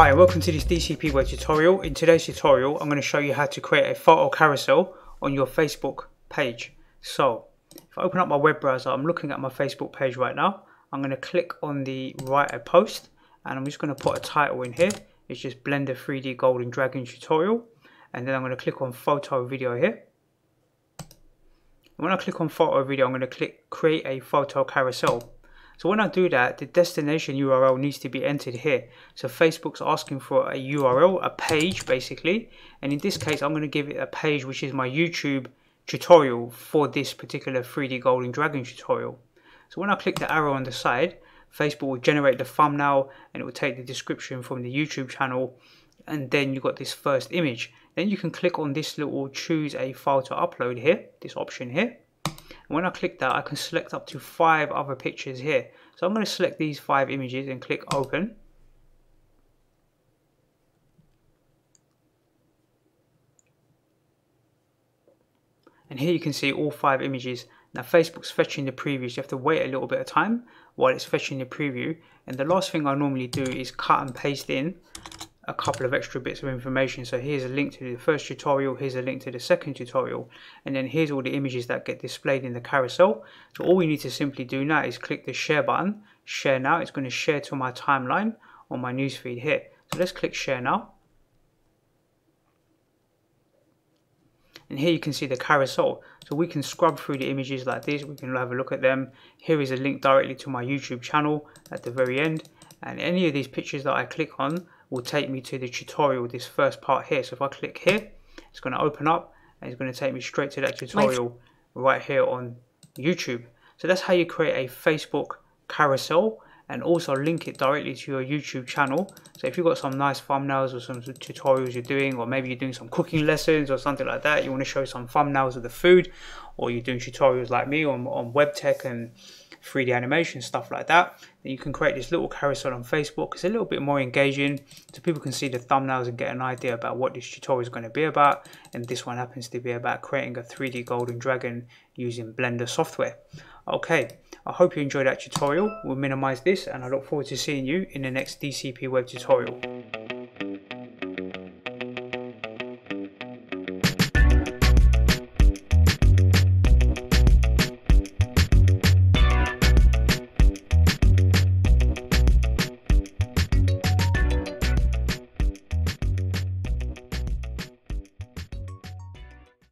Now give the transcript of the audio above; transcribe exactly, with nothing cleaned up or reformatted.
Hi, welcome to this D C P Web tutorial. In today's tutorial, I'm going to show you how to create a photo carousel on your Facebook page. So, if I open up my web browser, I'm looking at my Facebook page right now. I'm going to click on the write a post, and I'm just going to put a title in here. It's just Blender three D Golden Dragon tutorial, and then I'm going to click on photo video here. When I click on photo video, I'm going to click create a photo carousel. So when I do that, the destination U R L needs to be entered here. So Facebook's asking for a U R L, a page basically. And in this case, I'm going to give it a page, which is my YouTube tutorial for this particular three D Golden Dragon tutorial. So when I click the arrow on the side, Facebook will generate the thumbnail and it will take the description from the YouTube channel. And then you've got this first image. Then you can click on this little choose a file to upload here, this option here. When I click that, I can select up to five other pictures here. So I'm going to select these five images and click open. And here you can see all five images. Now Facebook's fetching the preview, so you have to wait a little bit of time while it's fetching the preview. And the last thing I normally do is cut and paste in a couple of extra bits of information. So here's a link to the first tutorial, here's a link to the second tutorial, and then here's all the images that get displayed in the carousel. So all we need to simply do now is click the share button, share now. It's going to share to my timeline on my newsfeed here. So let's click share now. And here you can see the carousel. So we can scrub through the images like this, we can have a look at them. Here is a link directly to my YouTube channel at the very end. And any of these pictures that I click on will take me to the tutorial, this first part here. So if I click here, it's going to open up and it's going to take me straight to that tutorial right here on YouTube. So that's how you create a Facebook carousel and also link it directly to your YouTube channel. So if you've got some nice thumbnails or some tutorials you're doing, or maybe you're doing some cooking lessons or something like that, you want to show some thumbnails of the food, or you're doing tutorials like me on, on web tech and three D animation, stuff like that, then you can create this little carousel on Facebook. It's a little bit more engaging, so people can see the thumbnails and get an idea about what this tutorial is going to be about. And this one happens to be about creating a three D Golden Dragon using Blender software. Okay, I hope you enjoyed that tutorial. We'll minimize this, and I look forward to seeing you in the next D C P Web tutorial.